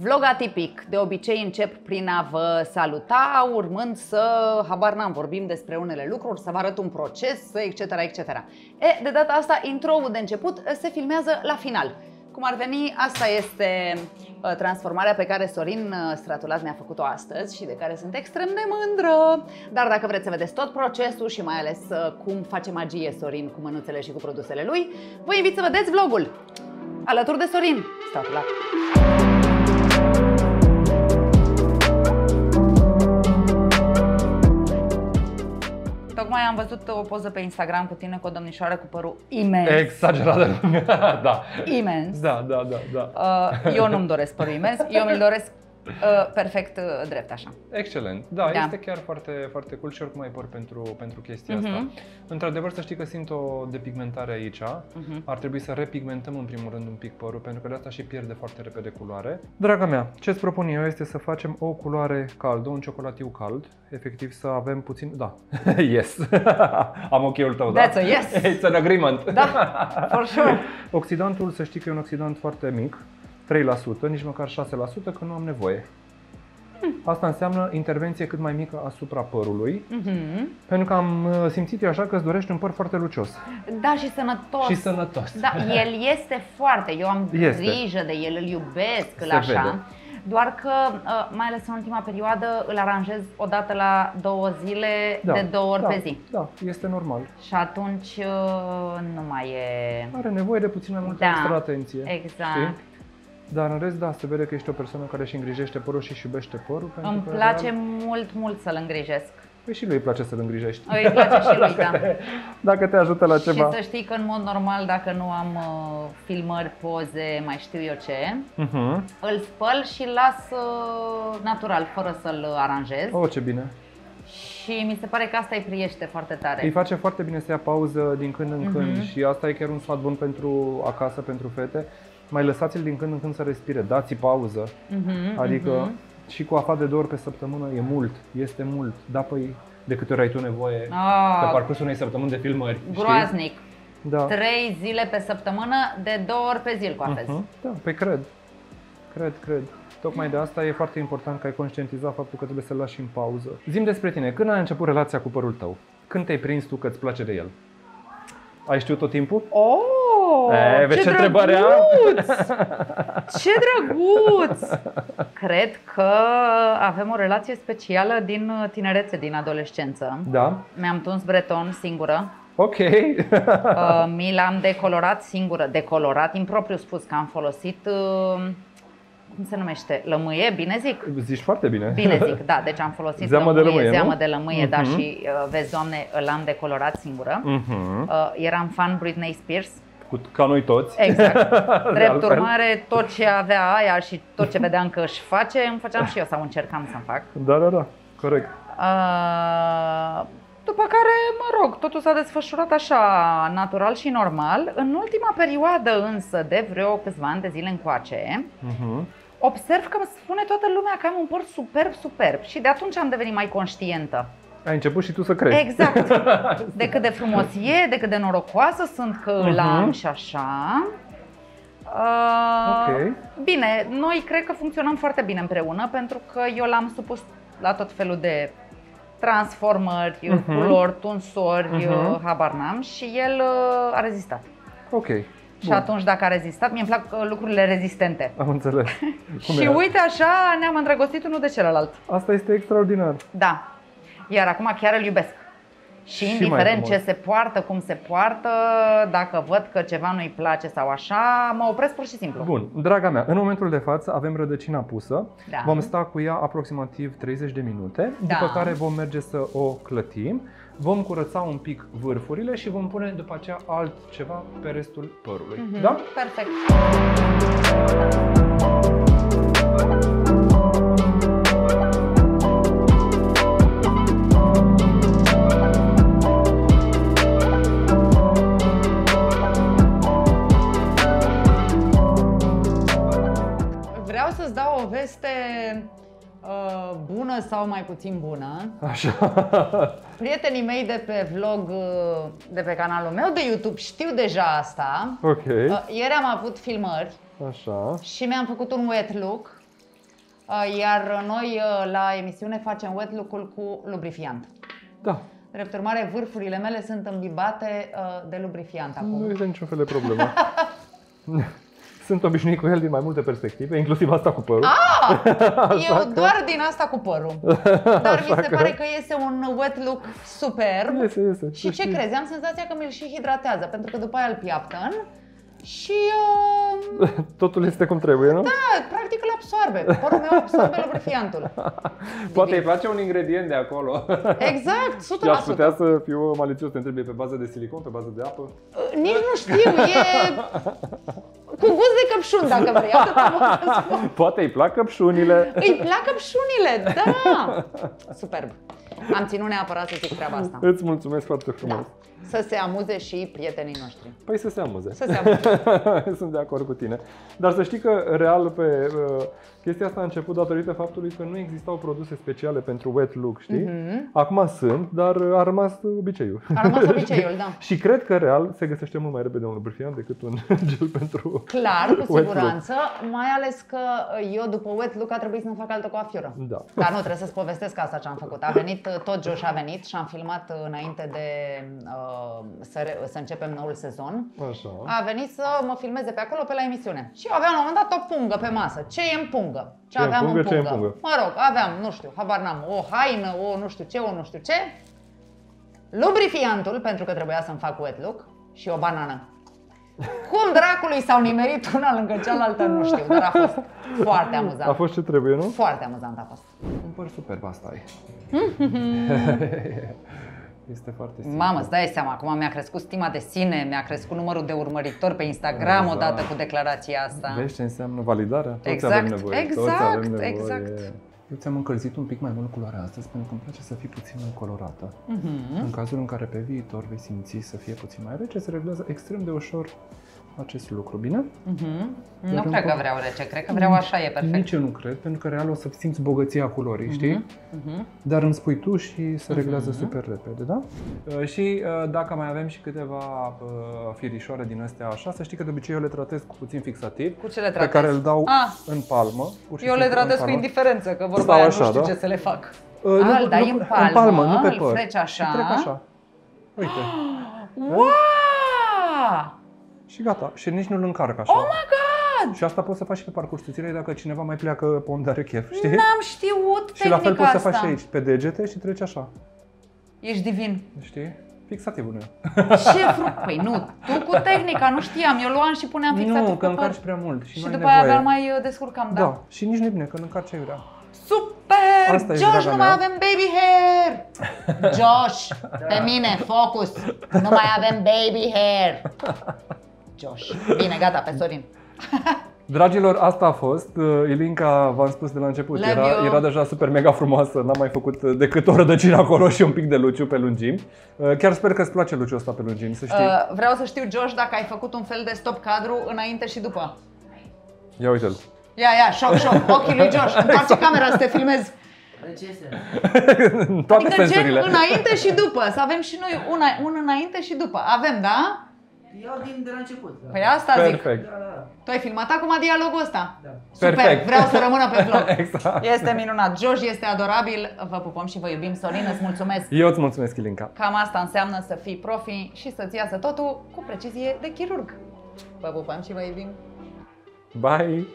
Vlog atipic. De obicei încep prin a vă saluta, urmând să, habar n-am, vorbim despre unele lucruri, să vă arăt un proces, etc. etc. E, de data asta, intro-ul de început se filmează la final. Cum ar veni, asta este transformarea pe care Sorin Stratulat mi-a făcut-o astăzi și de care sunt extrem de mândră. Dar dacă vreți să vedeți tot procesul și mai ales cum face magie Sorin cu mânuțele și cu produsele lui, vă invit să vedeți vlogul alături de Sorin Stratulat. Tocmai am văzut o poză pe Instagram cu tine cu o domnișoară cu părul imens. Exagerat, da. Imens. Da. Eu nu-mi doresc părul imens, eu mi-l doresc perfect drept așa. Excelent. Da, este chiar foarte, foarte cool și oricum ai păr pentru chestia asta. Într-adevăr, să știi că simt o depigmentare aici. Ar trebui să repigmentăm în primul rând un pic părul, pentru că de asta și pierde foarte repede culoare. Draga mea, ce-ți propun eu este să facem o culoare caldă, un ciocolătiu cald. Efectiv să avem puțin... Da. Yes. Am ochiul tău, da? That's a yes. It's an agreement. Da, for sure. Oxidantul, să știi că e un oxidant foarte mic. 3%, nici măcar 6%, că nu am nevoie. Asta înseamnă intervenție cât mai mică asupra părului, pentru că am simțit eu așa că îți dorești un păr foarte lucios. Da, și sănătos. Și sănătos. Da, el este foarte, eu am grijă de el, îl iubesc, îl așa. Vede. Doar că, mai ales în ultima perioadă, îl aranjez o dată la 2 zile, de 2 ori pe zi. Da, este normal. Și atunci nu mai e... Are nevoie de puțin mai multă extra atenție. Exact. Știi? Dar în rest, da, se vede că ești o persoană care își îngrijește părul și își iubește părul. Îmi place mult să-l îngrijesc. Păi și lui îi place să-l îngrijești. Îi place și lui, dacă te ajută la ceva. Și să știi că în mod normal, dacă nu am filmări, poze, mai știu eu ce, îl spăl și las natural, fără să-l aranjez. Oh, ce bine! Și mi se pare că asta îi priește foarte tare. Îi face foarte bine să ia pauză din când în când și asta e chiar un sfat bun pentru acasă, pentru fete. Mai lăsați-l din când în când să respire, dați-i pauză, adică și cu afa de 2 ori pe săptămână e mult, este mult, da, păi de câte ori ai tu nevoie pe parcursul unei săptămâni de filmări. Groaznic, știi? Da. 3 zile pe săptămână, de 2 ori pe zi îl coapezi. Da, păi cred. Tocmai de asta e foarte important că ai conștientizat faptul că trebuie să-l lași în pauză. Zi-mi despre tine, când ai început relația cu părul tău? Când te-ai prins tu că îți place de el? Ai știut tot timpul? E, ce drăguț! Ce drăguț! Cred că avem o relație specială din tinerețe, din adolescență. Da. Mi-am tuns breton singură. Ok. Mi l-am decolorat singură. Decolorat, impropriu spus, că am folosit... Cum se numește? Lămâie? Bine zic? Zici foarte bine. Bine zic, da. Deci am folosit zeamă de lămâie, da, și vezi, Doamne, l-am decolorat singură. Eram fan Britney Spears. Ca noi toți. Exact. Drept urmare, tot ce avea aia și tot ce vedeam că își face, îmi făceam și eu sau încercam să-mi fac. Da, corect. După care, mă rog, totul s-a desfășurat așa, natural și normal. În ultima perioadă însă, de vreo câțiva ani de zile încoace, observ că îmi spune toată lumea că am un păr superb și de atunci am devenit mai conștientă. Ai început și tu să crezi. Exact. De cât de frumos e, de cât de norocoasă sunt că îl am și așa. Bine, noi cred că funcționăm foarte bine împreună, pentru că eu l-am supus la tot felul de transformări, culori, tunsori, habar n-am, și el a rezistat. Ok. Și atunci, dacă a rezistat, mie îmi plac lucrurile rezistente. Am înțeles. Și uite așa ne-am îndrăgostit unul de celălalt. Asta este extraordinar. Da. Iar acum chiar îl iubesc. Și indiferent ce se poartă, cum se poartă, dacă văd că ceva nu-i place sau așa, mă opresc pur și simplu. Bun, draga mea, în momentul de față avem rădăcina pusă. Vom sta cu ea aproximativ 30 de minute, după care vom merge să o clătim. Vom curăța un pic vârfurile și vom pune după aceea altceva pe restul părului. Da? Perfect. Să-ți dau o veste bună sau mai puțin bună. Așa. Prietenii mei de pe vlog, de pe canalul meu de YouTube, știu deja asta. Ieri am avut filmări. Așa. Și mi-am făcut un wet look. Iar noi la emisiune facem wet look-ul cu lubrifiant. Da. Drept urmare, vârfurile mele sunt îmbibate de lubrifiant acum. Nu e niciun fel de problemă. Sunt obișnuit cu el din mai multe perspective, inclusiv asta cu părul. Ah! Eu doar din asta cu părul. Dar mi se pare că este un wet look superb. Este. Și ce crezi? Am senzația că mi-l și hidratează, pentru că după aia îl piaptăn și totul este cum trebuie, nu? Da, practic îl absorbe. Părul meu absorbe lubrifiantul. Poate îi place un ingredient de acolo. Exact, 100%. Aș putea să fiu malițios, te întrebi pe bază de silicon, pe bază de apă? Nici nu știu, e cu gust de căpșuni, dacă vrei. Poate îi plac căpșunile. Îi plac căpșunile, da. Superb. Am ținut neapărat să zic treaba asta. Îți mulțumesc foarte frumos. Da. Să se amuze și prietenii noștri. Păi să se amuze. Să se amuze. Sunt de acord cu tine. Dar să știi că real pe chestia asta a început datorită faptului că nu existau produse speciale pentru wet look, știi? Acum sunt, dar a rămas obiceiul. A rămas obiceiul, da. Și cred că real se găsește mult mai repede un lubrifiant decât un gel pentru Clar, cu siguranță. Look. Mai ales că eu după wet look a trebuit să-mi fac altă coafură. Da. Dar nu, trebuie să-ți povestesc asta ce am făcut. A venit, tot Josh a venit și am filmat înainte de să începem noul sezon. Așa. A venit să mă filmeze pe acolo, pe la emisiune. Și eu aveam la un moment dat o pungă pe masă. Ce e în pungă? Ce aveam în pungă? Mă rog, aveam, nu știu, habar n-am, o haină, o nu știu ce, o nu știu ce. Lubrifiantul, pentru că trebuia să-mi fac wet look, și o banană. Cum dracului s-au nimerit una lângă cealaltă, nu știu, dar a fost foarte amuzant. A fost ce trebuie, nu? Foarte amuzant a fost. Un păr superb asta e. Este foarte simplu. Mamă, îți dai seama, acum mi-a crescut stima de sine, mi-a crescut numărul de urmăritori pe Instagram odată cu declarația asta. Vezi ce înseamnă validarea? Toți avem nevoie. Exact. Eu ți-am încălzit un pic mai mult culoarea astăzi pentru că îmi place să fii puțin mai colorată. În cazul în care pe viitor vei simți să fie puțin mai rece, se reglează extrem de ușor acest lucru, bine? Nu cred că vreau rece, cred că vreau așa, e perfect. Nici eu nu cred, pentru că real o să simți bogăția culorii, știi? Dar îmi spui tu și se reglează super repede, da? Și dacă mai avem și câteva firișoare din astea așa, să știi că de obicei eu le tratez cu puțin fixativ. Cu ce le tratez? Pe care îl dau în palmă. Eu le tratez cu indiferență, că vorba aia nu știu ce să le fac. Îl dai în palmă, nu pe păr. Îl freci așa. Uite. Și gata, și nici nu-l încarc așa. Oh my God! Și asta poți să faci și pe parcursul zilei dacă cineva mai pleacă pe unde are chef, știi? N-am știut tehnica asta. Și la fel poți să faci și aici, pe degete și treci așa. Ești divin. Știi? Fixativul meu. Ce frumos! Păi nu, tu cu tehnica, nu știam, eu luam și puneam fixativul. Nu, că încarci prea mult și după aia abia mai descurcam, da? Da, și nici nu e bine, că încarci ai vrea. Super! Josh, nu mai avem baby hair! Josh, pe mine, focus! Nu mai avem baby hair! Josh. Bine, gata, pe Sorin. Dragilor, asta a fost. Ilinca, v-am spus de la început, era deja super mega frumoasă. N-am mai făcut decât o rădăcină acolo și un pic de luciu pe lungimi. Chiar sper că îți place luciul ăsta pe lungimi, să știi. Vreau să știu, Josh, dacă ai făcut un fel de stop cadru înainte și după. Ia uite-l. Ia, șoc, ochii lui Josh. Întoarce camera să te filmezi. Toate sensurile. Înainte și după. Să avem și noi un înainte și după. Avem, da? Eu de la început. Păi asta perfect. Zic. Da. Tu ai filmat acum dialogul ăsta? Da. Super, perfect. Vreau să rămână pe vlog. Exact. Este minunat. Josh este adorabil. Vă pupăm și vă iubim. Sorin, îți mulțumesc. Eu îți mulțumesc, Ilinca. Cam asta înseamnă să fii profi și să-ți iasă totul cu precizie de chirurg. Vă pupăm și vă iubim. Bye!